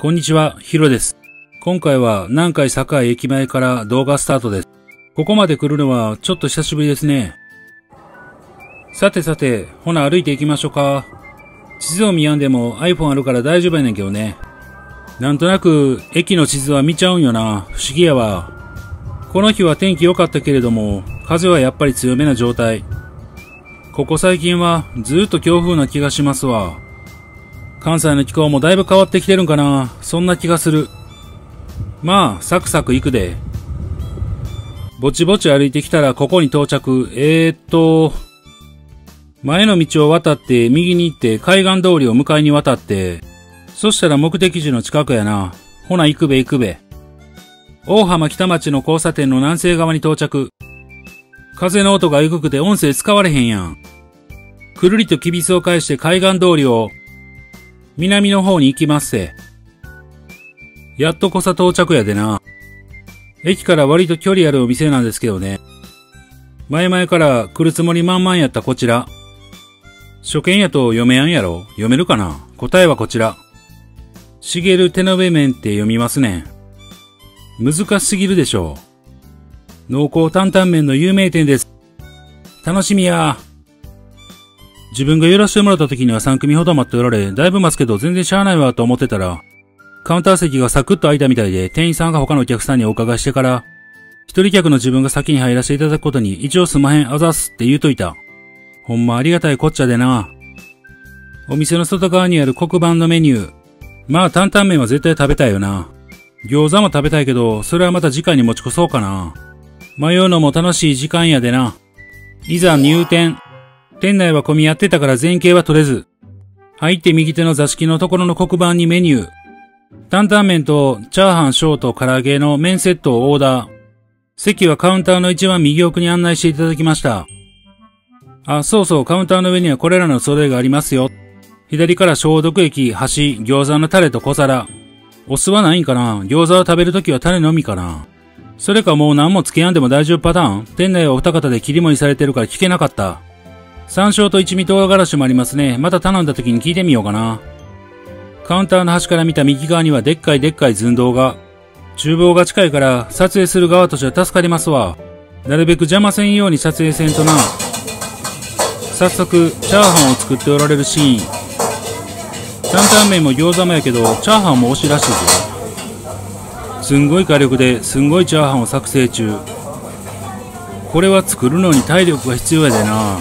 こんにちは、ヒロです。今回は南海栄駅前から動画スタートです。ここまで来るのはちょっと久しぶりですね。さてさて、ほな歩いていきましょうか。地図を見やんでも iPhone あるから大丈夫やねんけどね。なんとなく駅の地図は見ちゃうんよな。不思議やわ。この日は天気良かったけれども、風はやっぱり強めな状態。ここ最近はずっと強風な気がしますわ。関西の気候もだいぶ変わってきてるんかな。そんな気がする。まあ、サクサク行くで。ぼちぼち歩いてきたらここに到着。前の道を渡って右に行って海岸通りを向かいに渡って、そしたら目的地の近くやな。ほな、行くべ。大浜北町の交差点の南西側に到着。風の音がエグくて音声使われへんやん。くるりときびすを返して海岸通りを、南の方に行きますせ。やっとこさ到着やでな。駅から割と距離あるお店なんですけどね。前々から来るつもり満々やったこちら。初見やと読めやんやろ。読めるかな。答えはこちら。茂る手延べ麺って読みますね。難しすぎるでしょう。濃厚担々麺の有名店です。楽しみや。自分が寄らせてもらった時には3組ほど待っておられ、だいぶ待つけど全然しゃあないわと思ってたら、カウンター席がサクッと開いたみたいで、店員さんが他のお客さんにお伺いしてから、一人客の自分が先に入らせていただくことに、一応すまへんあざすって言うといた。ほんまありがたいこっちゃでな。お店の外側にある黒板のメニュー。まあ担々麺は絶対食べたいよな。餃子も食べたいけど、それはまた次回に持ち越そうかな。迷うのも楽しい時間やでな。いざ入店。店内は混み合ってたから全景は取れず。入って右手の座敷のところの黒板にメニュー。担々麺とチャーハンショート唐揚げの麺セットをオーダー。席はカウンターの一番右奥に案内していただきました。あ、そうそう、カウンターの上にはこれらの揃えがありますよ。左から消毒液、箸、餃子のタレと小皿。お酢はないんかな。餃子を食べるときはタレのみかな。それかもう何もつけやんでも大丈夫パターン。店内はお二方で切り盛りされてるから聞けなかった。山椒と一味唐辛子もありますね。また頼んだ時に聞いてみようかな。カウンターの端から見た右側にはでっかい寸胴が。厨房が近いから撮影する側としては助かりますわ。なるべく邪魔せんように撮影せんとな。早速、チャーハンを作っておられるシーン。担々麺も餃子もやけど、チャーハンも推しらしいぞ。すんごい火力ですんごいチャーハンを作成中。これは作るのに体力が必要やでな。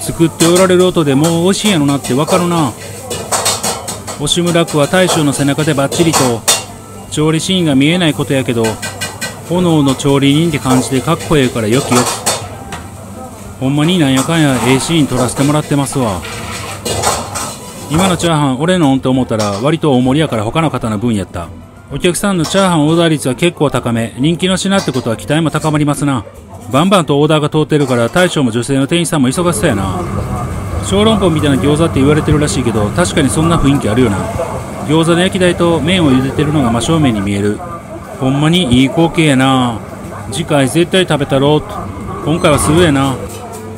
作っておられる音でもう美味しいんやろなってわかるな。押村区は大将の背中でバッチリと、調理シーンが見えないことやけど、炎の調理人って感じでかっこええからよきよき。ほんまになんやかんやええシーン撮らせてもらってますわ。今のチャーハン俺のんと思ったら割と大盛りやから他の方の分やった。お客さんのチャーハンオーダー率は結構高め、人気の品ってことは期待も高まりますな。バンバンとオーダーが通ってるから大将も女性の店員さんも忙しそうやな。小籠包みたいな餃子って言われてるらしいけど、確かにそんな雰囲気あるよな。餃子の焼き台と麺を茹でてるのが真正面に見える。ほんまにいい光景やな。次回絶対食べたろうと。今回はするやな。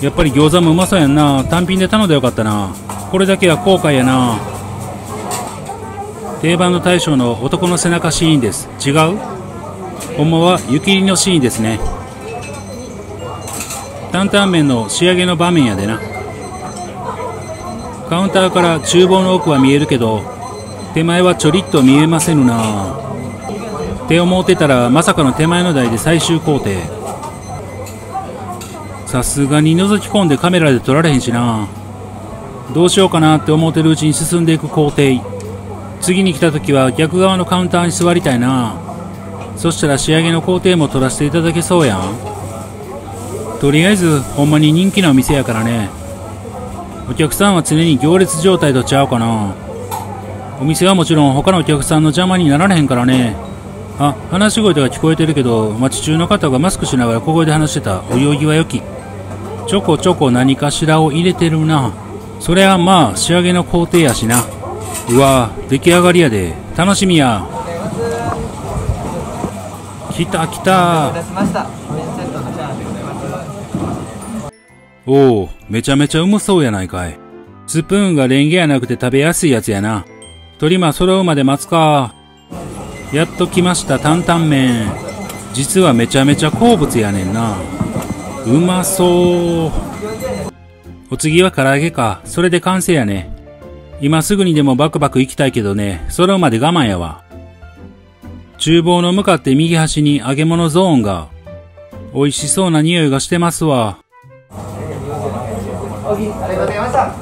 やっぱり餃子もうまそうやんな。単品で頼んでよかったな。これだけは後悔やな。定番の大将の男の背中シーンです。違う？ほんまは湯切りのシーンですね。担々麺の仕上げの場面やでな。カウンターから厨房の奥は見えるけど、手前はちょりっと見えませぬな。手を持ってたらまさかの手前の台で最終工程。さすがに覗き込んでカメラで撮られへんしな。どうしようかなって思ってるうちに進んでいく工程。次に来た時は逆側のカウンターに座りたいな。そしたら仕上げの工程も撮らせていただけそうやん。とりあえずほんまに人気なお店やからね。お客さんは常に行列状態とちゃうかな。お店はもちろん他のお客さんの邪魔になられへんからね。あ、話し声とか聞こえてるけど、街中の方がマスクしながら小声で話してた。お行儀は良き。ちょこちょこ何かしらを入れてるな。そりゃまあ仕上げの工程やしな。うわぁ、出来上がりやで。楽しみや。来た来た。おお、めちゃめちゃうまそうやないかい。スプーンがレンゲやなくて食べやすいやつやな。トリマ揃うまで待つか。やっと来ました担々麺。実はめちゃめちゃ好物やねんな。うまそう。お次は唐揚げか。それで完成やね。今すぐにでもバクバク行きたいけどね、揃うまで我慢やわ。厨房の向かって右端に揚げ物ゾーンが。美味しそうな匂いがしてますわ。ありがとうございました。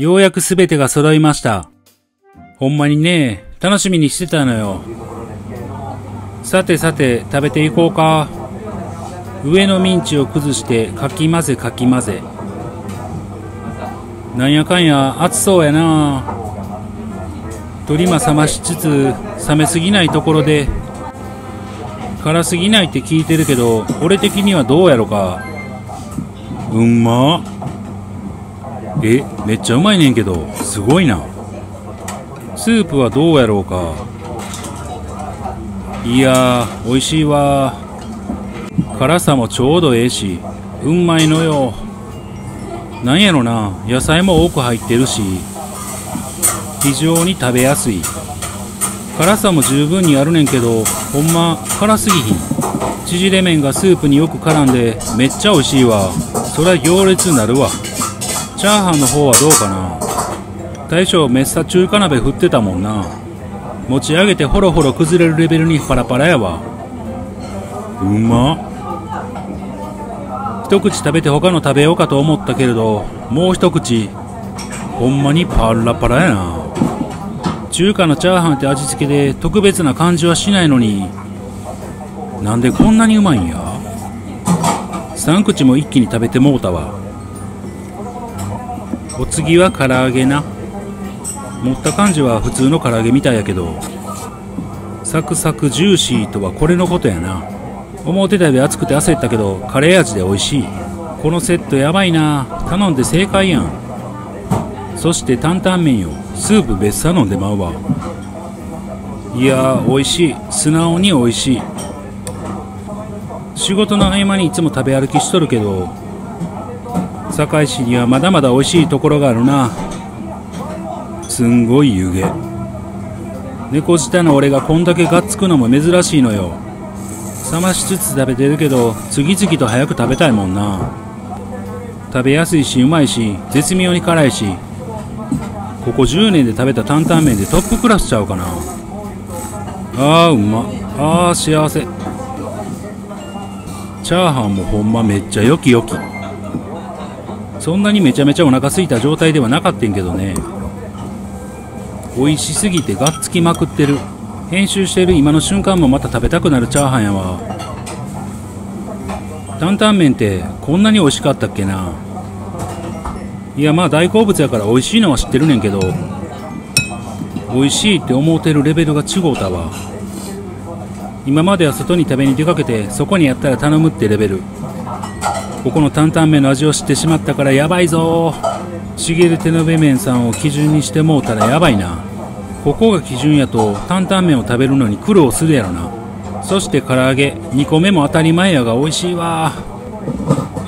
ようやくすべてが揃いました。ほんまにね、楽しみにしてたのよ。さてさて、食べていこうか。上のミンチを崩してかき混ぜかき混ぜ。なんやかんや暑そうやな。鶏ま冷ましつつ冷めすぎないところで。辛すぎないって聞いてるけど、俺的にはどうやろか。うんまっ。え、めっちゃうまいねんけど。すごいな。スープはどうやろうか。いやー美味しいわ。辛さもちょうどええし、うんまいのよ。なんやろな、野菜も多く入ってるし非常に食べやすい。辛さも十分にあるねんけど、ほんま辛すぎひん。縮れ麺がスープによく絡んでめっちゃ美味しいわ。そりゃ行列になるわ。チャーハンの方はどうかな。大将めっさ中華鍋振ってたもんな。持ち上げてホロホロ崩れるレベルにパラパラやわ。うまっ。一口食べて他の食べようかと思ったけれど、もう一口。ほんまにパラパラやな。中華のチャーハンって味付けで特別な感じはしないのに、なんでこんなにうまいんや。3口も一気に食べてもうたわ。お次は唐揚げな。持った感じは普通の唐揚げみたいやけど、サクサクジューシーとはこれのことやな。思ってたより熱くて焦ったけど、カレー味で美味しい。このセットやばいな。頼んで正解やん。そして担々麺よ。スープ別さ飲んでまうわ。いやー美味しい。素直に美味しい。仕事の合間にいつも食べ歩きしとるけど、堺市にはまだまだ美味しいところがあるな。すんごい湯気。猫舌の俺がこんだけがっつくのも珍しいのよ。冷ましつつ食べてるけど、次々と早く食べたいもんな。食べやすいしうまいし絶妙に辛いし、ここ10年で食べた担々麺でトップクラスちゃうかな。あーうまっ。あー幸せ。チャーハンもほんまめっちゃよきよき。そんなにめちゃめちゃお腹すいた状態ではなかったんけどね。美味しすぎてがっつきまくってる。編集している今の瞬間もまた食べたくなるチャーハンやわ。担々麺ってこんなに美味しかったっけな。いやまあ大好物やから美味しいのは知ってるねんけど、美味しいって思うてるレベルが違うたわ。今までは外に食べに出かけてそこにやったら頼むってレベル。ここの担々麺の味を知ってしまったからやばいぞ。しげる手延べ麺さんを基準にしてもうたらやばいな。ここが基準やと担々麺を食べるのに苦労するやろな。そして唐揚げ2個目も当たり前やが美味しいわ。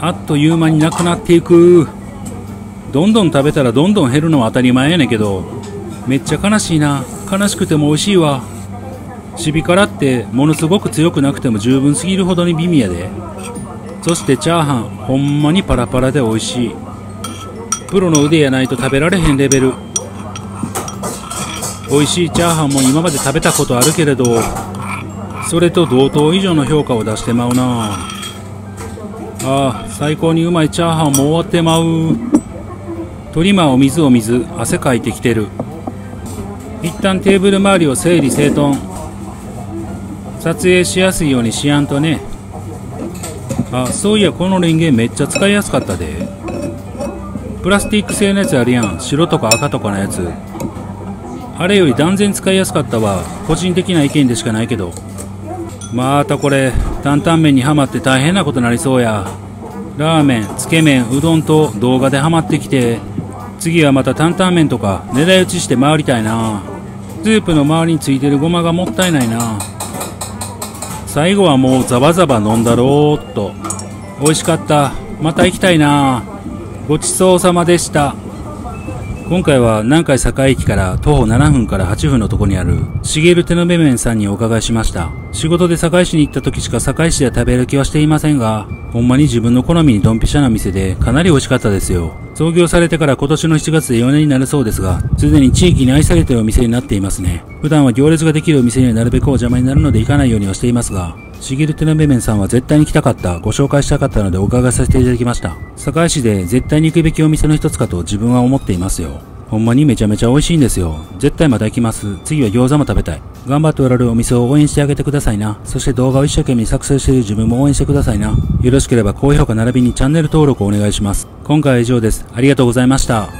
あっという間になくなっていく。どんどん食べたらどんどん減るのは当たり前やねんけど、めっちゃ悲しいな。悲しくても美味しいわ。シビ辛ってものすごく強くなくても十分すぎるほどに美味やで。そしてチャーハンほんまにパラパラで美味しい。プロの腕やないと食べられへんレベル。美味しいチャーハンも今まで食べたことあるけれど、それと同等以上の評価を出してまうな。ああ最高にうまいチャーハンも終わってまう。トリマーお水お水、汗かいてきてる。一旦テーブル周りを整理整頓。撮影しやすいようにしやんとね。あ、そういやこのレンゲめっちゃ使いやすかったで。プラスティック製のやつあるやん、白とか赤とかのやつ。あれより断然使いやすかったわ。個人的な意見でしかないけど。またこれ担々麺にはまって大変なことになりそうや。ラーメンつけ麺うどんと動画ではまってきて、次はまた担々麺とか狙い撃ちして回りたいな。スープの周りについてるごまがもったいないな。最後はもうザバザバ飲んだろーっと。美味しかった。また行きたいな。ごちそうさまでした。今回は南海栄駅から徒歩7分から8分のとこにある茂手延麺さんにお伺いしました。仕事で堺市に行った時しか堺市では食べ歩きはしていませんが、ほんまに自分の好みにドンピシャな店でかなり美味しかったですよ。創業されてから今年の7月で4年になるそうですが、すでに地域に愛されてるお店になっていますね。普段は行列ができるお店にはなるべくお邪魔になるので行かないようにはしていますが、茂手延麺さんは絶対に来たかった、ご紹介したかったのでお伺いさせていただきました。堺市で絶対に行くべきお店の一つかと自分は思っていますよ。ほんまにめちゃめちゃ美味しいんですよ。絶対また行きます。次は餃子も食べたい。頑張っておられるお店を応援してあげてくださいな。そして動画を一生懸命作成している自分も応援してくださいな。よろしければ高評価並びにチャンネル登録をお願いします。今回は以上です。ありがとうございました。